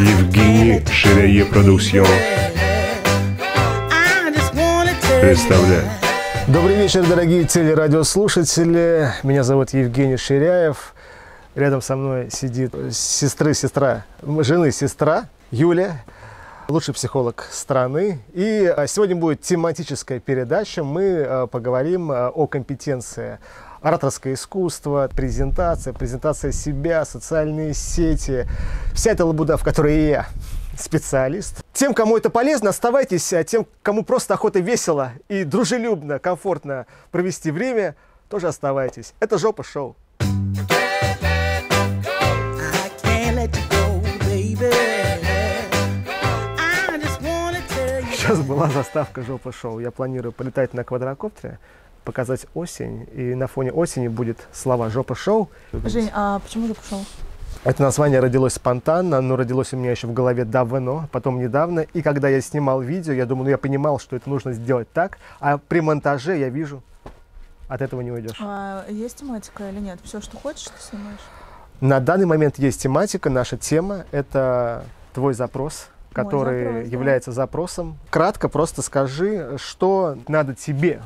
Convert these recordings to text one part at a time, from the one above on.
Евгений Ширяев продюсер представляет. Добрый вечер, дорогие телерадиослушатели. Меня зовут Евгений Ширяев. Рядом со мной сидит жены сестра Юля, лучший психолог страны. И сегодня будет тематическая передача. Мы поговорим о компетенции. Ораторское искусство, презентация себя, социальные сети. Вся эта лабуда, в которой я специалист. Тем, кому это полезно, оставайтесь. А тем, кому просто охота весело и дружелюбно, комфортно провести время, тоже оставайтесь. Это «Жопа шоу». Сейчас была заставка «Жопа шоу». Я планирую полетать на квадрокоптере, показать осень, и на фоне осени будет слова «Жопа шоу». Жень, а почему «Жопа шоу»? Это название родилось спонтанно, оно родилось у меня еще в голове давно, потом недавно. И когда я снимал видео, я думал, ну я понимал, что это нужно сделать так, а при монтаже я вижу, от этого не уйдешь. А есть тематика или нет? Все, что хочешь, ты снимаешь? На данный момент есть тематика, наша тема — это твой запрос, который является запросом. Кратко просто скажи, что надо тебе.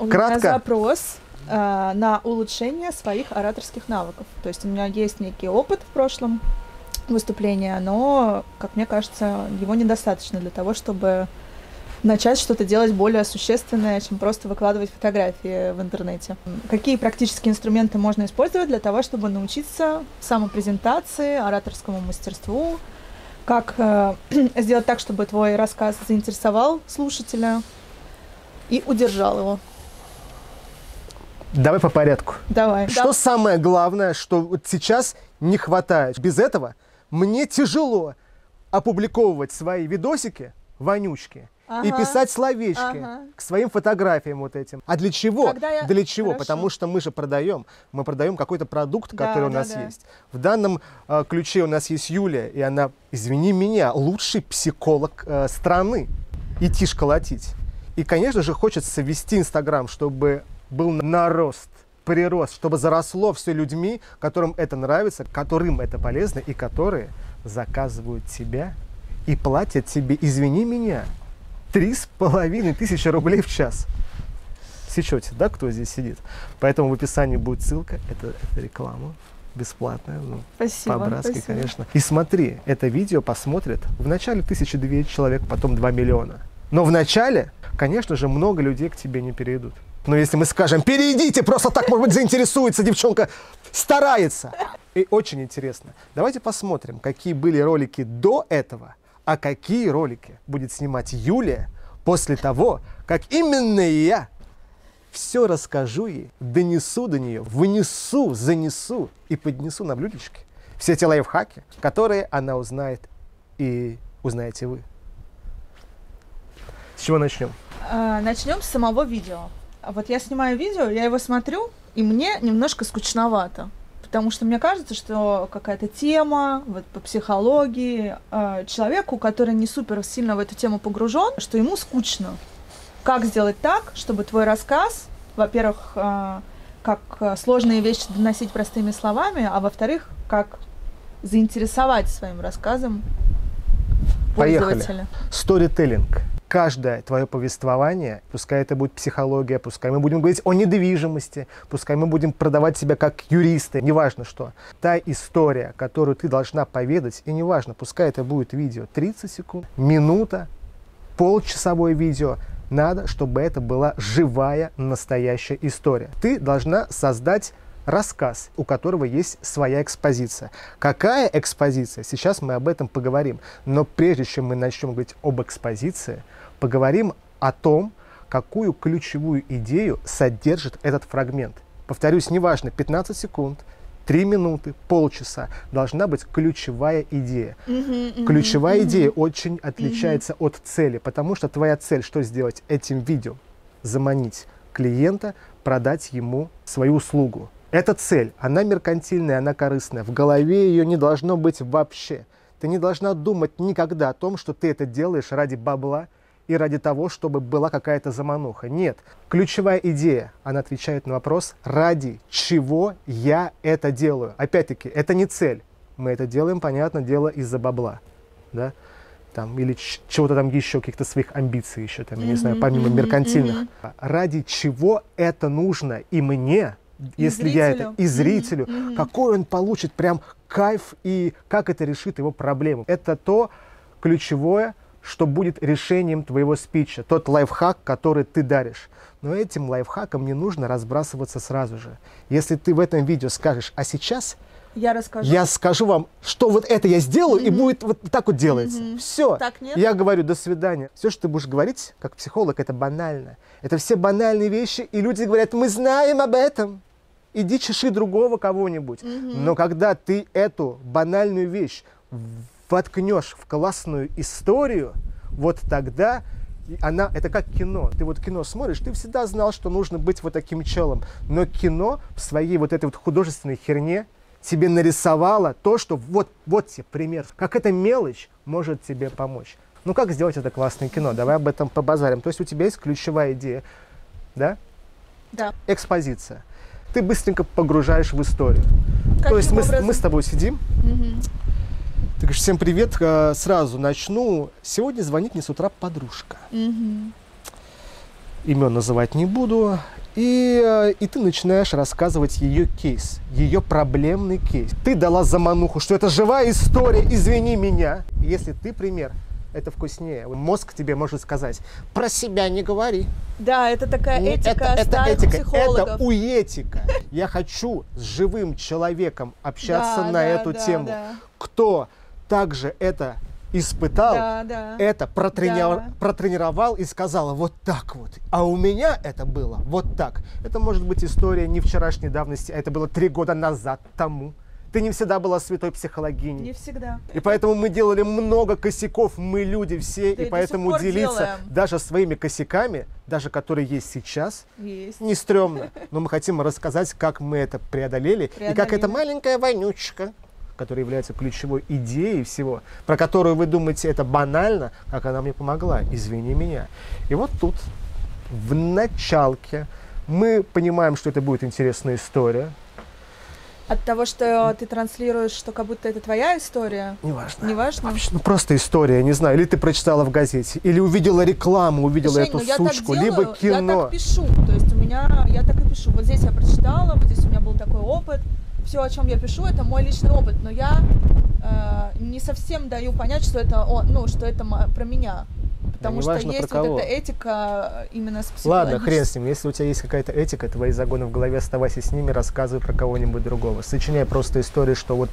У меня запрос на улучшение своих ораторских навыков. То есть у меня есть некий опыт в прошлом выступления, но, как мне кажется, его недостаточно для того, чтобы начать что-то делать более существенное, чем просто выкладывать фотографии в интернете. Какие практические инструменты можно использовать для того, чтобы научиться самопрезентации, ораторскому мастерству? Как сделать так, чтобы твой рассказ заинтересовал слушателя и удержал его? Давай по порядку. Давай. Что самое главное, что вот сейчас не хватает? Без этого мне тяжело опубликовывать свои видосики, вонючки, и писать словечки к своим фотографиям вот этим. А для чего? Для чего? Хорошо. Потому что мы же продаем. Мы продаем какой-то продукт, который у нас есть. В данном ключе у нас есть Юля, и она, извини меня, лучший психолог страны. И тишь колотить. И, конечно же, хочется вести Инстаграм, чтобы был нарост, прирост, чтобы заросло все людьми, которым это нравится, которым это полезно и которые заказывают тебя и платят тебе, извини меня, 3500 рублей в час. Сечете, да, кто здесь сидит? Поэтому в описании будет ссылка, это реклама бесплатная, ну, по-братски, конечно. И смотри, это видео посмотрят вначале 1200 человек, потом 2 миллиона. Но вначале, конечно же, много людей к тебе не перейдут. Но если мы скажем, перейдите, просто так, может быть, заинтересуется, девчонка старается. И очень интересно. Давайте посмотрим, какие были ролики до этого, а какие ролики будет снимать Юлия после того, как именно я все расскажу ей, донесу до нее, вынесу, занесу и поднесу на блюдечке все эти лайфхаки, которые она узнает и узнаете вы. С чего начнем? Начнем с самого видео. Вот я снимаю видео, я его смотрю, и мне немножко скучновато. Потому что мне кажется, что какая-то тема вот, по психологии, человеку, который не супер сильно в эту тему погружен, что ему скучно. Как сделать так, чтобы твой рассказ, во-первых, как сложные вещи доносить простыми словами, а во-вторых, как заинтересовать своим рассказом пользователя. Поехали. Сторителлинг. Каждое твое повествование, пускай это будет психология, пускай мы будем говорить о недвижимости, пускай мы будем продавать себя как юристы, неважно что. Та история, которую ты должна поведать, и неважно, пускай это будет видео 30 секунд, минута, полчасовое видео, надо, чтобы это была живая, настоящая история. Ты должна создать рассказ, у которого есть своя экспозиция. Какая экспозиция? Сейчас мы об этом поговорим. Но прежде чем мы начнем говорить об экспозиции, поговорим о том, какую ключевую идею содержит этот фрагмент. Повторюсь, неважно, 15 секунд, 3 минуты, полчаса, должна быть ключевая идея. Ключевая идея очень отличается от цели, потому что твоя цель, что сделать этим видео? Заманить клиента, продать ему свою услугу. Эта цель, она меркантильная, она корыстная. В голове ее не должно быть вообще. Ты не должна думать никогда о том, что ты это делаешь ради бабла и ради того, чтобы была какая-то замануха. Нет. Ключевая идея, она отвечает на вопрос, ради чего я это делаю. Опять-таки, это не цель. Мы это делаем, понятное дело, из-за бабла, да, там, или чего-то там еще, каких-то своих амбиций еще, там, я не знаю, помимо меркантильных. Ради чего это нужно и мне, если я это, и зрителю, какой он получит прям кайф и как это решит его проблему. Это то ключевое, что будет решением твоего спича, тот лайфхак, который ты даришь. Но этим лайфхаком не нужно разбрасываться сразу же. Если ты в этом видео скажешь, а сейчас я скажу вам, что вот это я сделаю, и будет вот так вот делается. Все. Так нет? Я говорю, до свидания. Все, что ты будешь говорить, как психолог, это банально. Это все банальные вещи, и люди говорят, мы знаем об этом. Иди чеши другого кого-нибудь. Но когда ты эту банальную вещь воткнешь в классную историю, вот тогда она, это как кино. Ты вот кино смотришь, ты всегда знал, что нужно быть вот таким челом. Но кино в своей вот этой вот художественной херне тебе нарисовало то, что вот, вот тебе пример. Как эта мелочь может тебе помочь. Ну как сделать это классное кино? Давай об этом побазарим. То есть у тебя есть ключевая идея, да? Да. Экспозиция. Ты быстренько погружаешь в историю. Каким то есть мы с тобой сидим, ты говоришь, всем привет, сразу начну. Сегодня звонит мне с утра подружка. Имен называть не буду. И ты начинаешь рассказывать ее кейс, ее проблемный кейс. Ты дала замануху, что это живая история, извини меня. Если ты пример, это вкуснее. Мозг тебе может сказать, про себя не говори. Да, это такая этика старых психологов. Это уэтика. Я хочу с живым человеком общаться на эту тему. Кто также это испытал, это протренировал и сказал вот так вот. А у меня это было вот так. Это может быть история не вчерашней давности, а это было 3 года назад тому. Ты не всегда была святой психологиней. Не всегда. И поэтому мы делали много косяков, мы люди все, и поэтому делиться даже своими косяками, даже которые есть сейчас, не стрёмно. Но мы хотим рассказать, как мы это преодолели, и как эта маленькая вонючка, которая является ключевой идеей всего, про которую вы думаете, это банально, как она мне помогла, извини меня. И вот тут, в началке, мы понимаем, что это будет интересная история. От того, что ты транслируешь, что как будто это твоя история? Неважно. Неважно? Вообще, ну просто история, не знаю, или ты прочитала в газете, или увидела рекламу, увидела эту сучку, либо кино. Я так пишу, то есть у меня, я так и пишу. Вот здесь я прочитала, вот здесь у меня был такой опыт. Все, о чем я пишу, это мой личный опыт, но я не совсем даю понять, что это, ну, что это про меня. Потому что есть вот эта этика именно с психологической. Ладно, хрен с ним. Если у тебя есть какая-то этика, твои загоны в голове, оставайся с ними, рассказывай про кого-нибудь другого. Сочиняй просто историю, что вот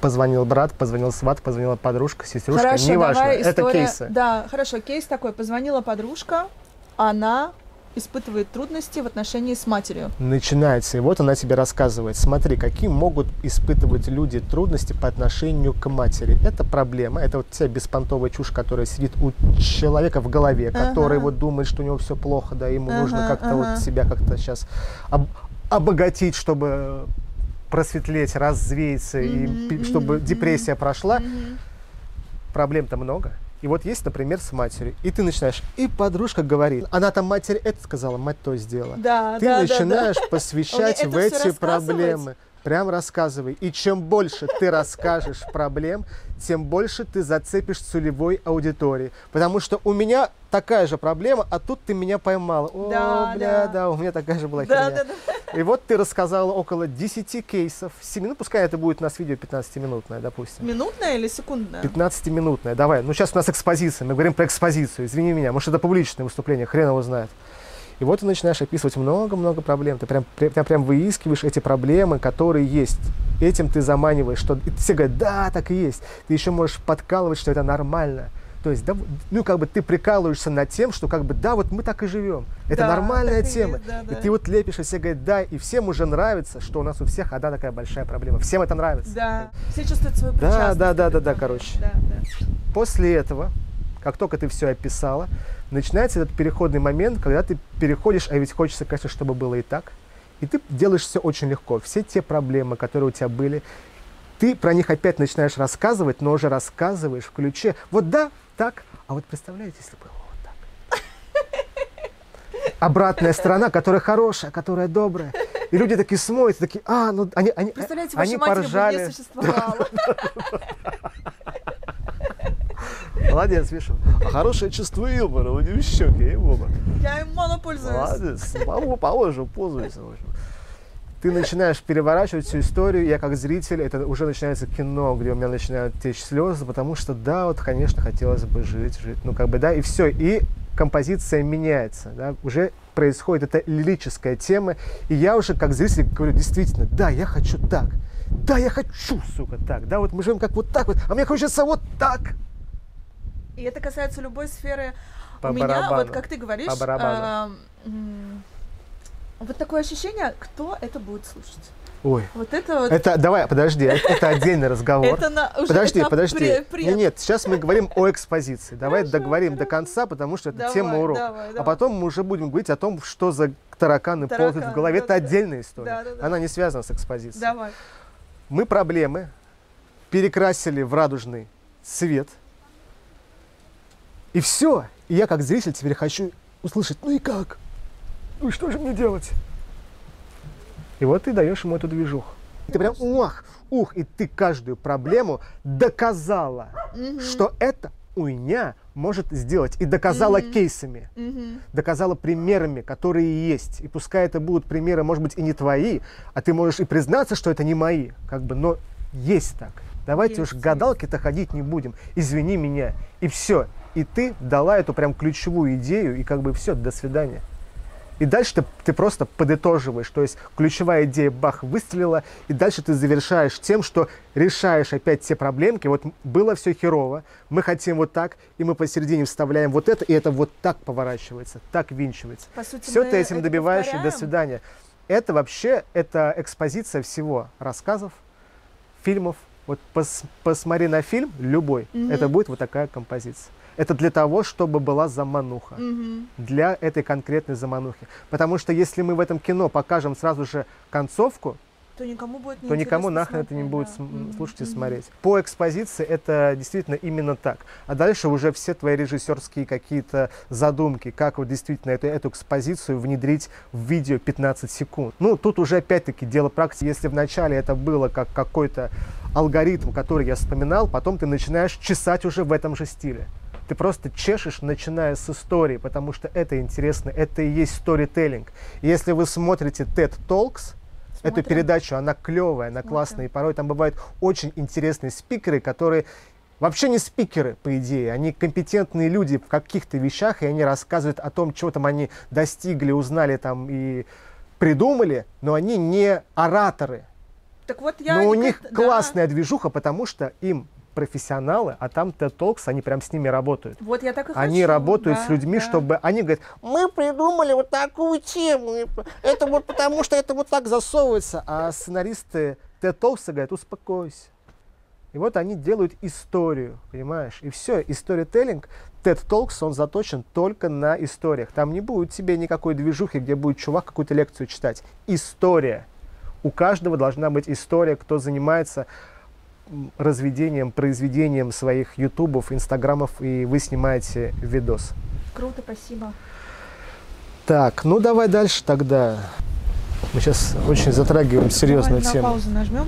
позвонил брат, позвонил сват, позвонила подружка, сеструшка. Хорошо, неважно, это кейсы. Да, хорошо, кейс такой. Позвонила подружка, она испытывает трудности в отношении с матерью. Начинается. И вот она тебе рассказывает. Смотри, какие могут испытывать люди трудности по отношению к матери. Это проблема. Это вот вся беспонтовая чушь, которая сидит у человека в голове, который вот думает, что у него все плохо, да, ему нужно как-то вот себя как-то сейчас обогатить, чтобы просветлеть, развеяться, и чтобы депрессия прошла. Проблем-то много. И вот есть, например, с матерью. И ты начинаешь, и подружка говорит, она там матери это сказала, мать то сделала. Да, ты начинаешь посвящать в эти проблемы. Прям рассказывай. И чем больше ты расскажешь проблем, тем больше ты зацепишь целевой аудитории. Потому что у меня такая же проблема, а тут ты меня поймала. О, да, бля, да, у меня такая же была херня. И вот ты рассказала около 10 кейсов. 7, ну, пускай это будет у нас видео 15-минутное, допустим. Минутное или секундное? 15-минутное, давай. Ну, сейчас у нас экспозиция, мы говорим про экспозицию. Извини меня, может, это публичное выступление, хрен его знает. И вот ты начинаешь описывать много-много проблем. Ты прям выискиваешь эти проблемы, которые есть. Этим ты заманиваешь, что и все говорят, да, так и есть. Ты еще можешь подкалывать, что это нормально. То есть, да, ну, как бы ты прикалываешься над тем, что как бы, да, вот мы так и живем. Это нормальная тема. И ты вот лепишь, и все говорят, да, и всем уже нравится, что у нас у всех одна такая большая проблема. Всем это нравится. Да, все чувствуют свою причастность. После этого, как только ты все описала, начинается этот переходный момент, когда ты переходишь, а ведь хочется, конечно, чтобы было и так. И ты делаешь все очень легко. Все те проблемы, которые у тебя были, ты про них опять начинаешь рассказывать, но уже рассказываешь в ключе. Вот да, так, а вот представляете, если было вот так. Обратная сторона, которая хорошая, которая добрая. И люди такие смоются, такие, а, ну, они представляете, ваша поржали. Матерь бы не существовала. Молодец, Миша. А хорошее чувство юмора у него щеки, ей-богу. Я им мало пользуюсь. Молодец, положим, пользуйся. Ты начинаешь переворачивать всю историю, я как зритель, это уже начинается кино, где у меня начинают течь слезы, потому что, да, вот, конечно, хотелось бы жить, ну, как бы, да, и все, и композиция меняется, да, уже происходит эта лирическая тема, и я уже как зритель говорю, действительно, да, я хочу так, да, я хочу, сука, так, да, вот мы живем как вот так вот, а мне хочется вот так. И это касается любой сферы. У меня, вот как ты говоришь, вот такое ощущение, кто это будет слушать. Ой, вот это вот... Это, давай, подожди, это отдельный разговор. Подожди, подожди. Нет, сейчас мы говорим о экспозиции. Давай договорим до конца, потому что это тема урока. А потом мы уже будем говорить о том, что за тараканы ползают в голове. Это отдельная история. Она не связана с экспозицией. Мы проблемы перекрасили в радужный цвет. И все. И я как зритель теперь хочу услышать, ну и как? Ну что же мне делать? И вот ты даешь ему эту движуху. Ты прям ух, и ты каждую проблему доказала, что эта уйня может сделать. И доказала кейсами, доказала примерами, которые есть. И пускай это будут примеры, может быть, и не твои, а ты можешь и признаться, что это не мои. Как бы, но есть так. Давайте уж гадалки-то ходить не будем. Извини меня. И все. И ты дала эту прям ключевую идею, и как бы все, до свидания. И дальше ты просто подытоживаешь, то есть ключевая идея, бах, выстрелила, и дальше ты завершаешь тем, что решаешь опять те проблемки, вот было все херово, мы хотим вот так, и мы посередине вставляем вот это, и это вот так поворачивается, так винчивается. По сути, все ты этим добиваешь, и до свидания. Это вообще, это экспозиция всего рассказов, фильмов. Вот посмотри на фильм, любой, это будет вот такая композиция. Это для того, чтобы была замануха, для этой конкретной заманухи. Потому что если мы в этом кино покажем сразу же концовку, то никому, нахрен это не будет слушать и смотреть. По экспозиции это действительно именно так. А дальше уже все твои режиссерские какие-то задумки, как вот действительно эту экспозицию внедрить в видео 15 секунд. Ну, тут уже опять-таки дело практики. Если вначале это было как какой-то алгоритм, который я вспоминал, потом ты начинаешь чесать уже в этом же стиле. Ты просто чешешь, начиная с истории, потому что это интересно, это и есть сторителлинг. Если вы смотрите TED Talks, эту передачу, она клевая, она классная, и порой там бывают очень интересные спикеры, которые вообще не спикеры, по идее, они компетентные люди в каких-то вещах, и они рассказывают о том, чего там они достигли, узнали там и придумали, но они не ораторы. Так вот я но у них классная движуха, потому что им... профессионалы, а там TED Talks, они прям с ними работают. Вот я так и хочу. Они работают с людьми, чтобы... Они говорят, мы придумали вот такую тему, это вот потому что это вот так засовывается. А сценаристы TED Talks говорят, успокойся. И вот они делают историю, понимаешь? И все, и сторителлинг, TED Talks, он заточен только на историях. Там не будет тебе никакой движухи, где будет чувак какую-то лекцию читать. История. У каждого должна быть история, кто занимается... разведением, произведением своих ютубов, инстаграмов, и вы снимаете видос. Круто, спасибо. Так, ну давай дальше тогда. Мы сейчас очень затрагиваем серьезную тему. На паузу нажмем?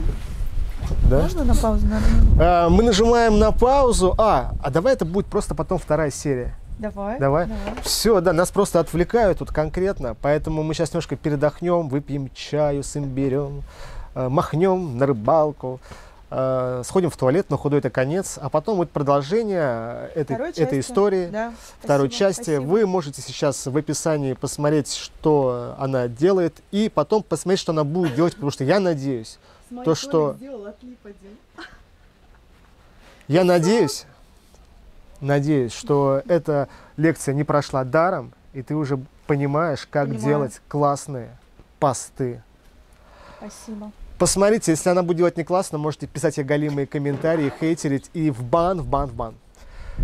Да? Можно на паузу нажмем? Мы нажимаем на паузу. А давай это будет просто потом вторая серия. Давай. Все, да, нас просто отвлекают тут конкретно, поэтому мы сейчас немножко передохнем, выпьем чаю с имбирем, махнем на рыбалку. Сходим в туалет, но худой это конец. А потом будет продолжение этой истории, второй части. Вы можете сейчас в описании посмотреть, что она делает, и потом посмотреть, что она будет делать, потому что я надеюсь, то, что... Я надеюсь, что эта лекция не прошла даром, и ты уже понимаешь, как делать классные посты. Спасибо. Посмотрите, если она будет делать не классно, можете писать ей голимые комментарии, хейтерить и в бан.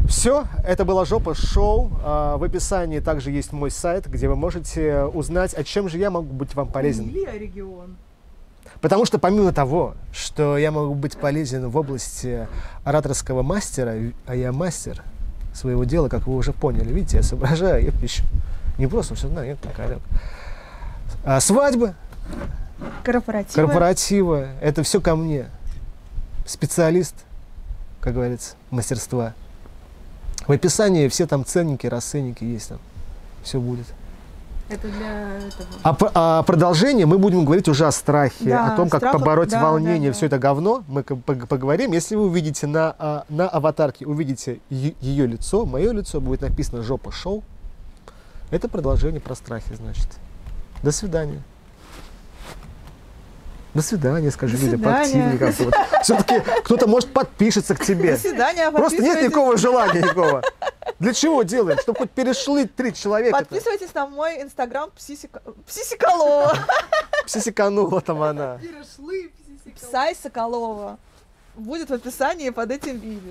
Все, это было «Жопа шоу». В описании также есть мой сайт, где вы можете узнать, о чем же я могу быть вам полезен. Или о регион. Потому что помимо того, что я могу быть полезен в области ораторского мастера, а я мастер своего дела, как вы уже поняли. Видите, я соображаю, я пищу. Не просто, все равно, я такая. Свадьбы. Корпоративы. Корпоративы. Это все ко мне. Специалист, как говорится, мастерства. В описании все там ценники, расценники есть там. Все будет. Это для этого. А продолжение мы будем говорить уже о страхе, да, о том, как побороть волнение, все это говно. Мы поговорим. Если вы увидите на аватарке, увидите ее лицо, мое лицо, будет написано «Жопа шоу». Это продолжение про страхи, значит. До свидания. До свидания, скажи, Юля, поактивнее как-то. Вот. Все-таки кто-то, может, подпишется к тебе. До свидания. Просто нет никакого желания никакого. Для чего делаем? Чтобы хоть перешли 3 человека. Подписывайтесь на мой инстаграм Псисоколова. Псисоколова там она. Перешли Псисоколова. Псай Соколова. Будет в описании под этим видео.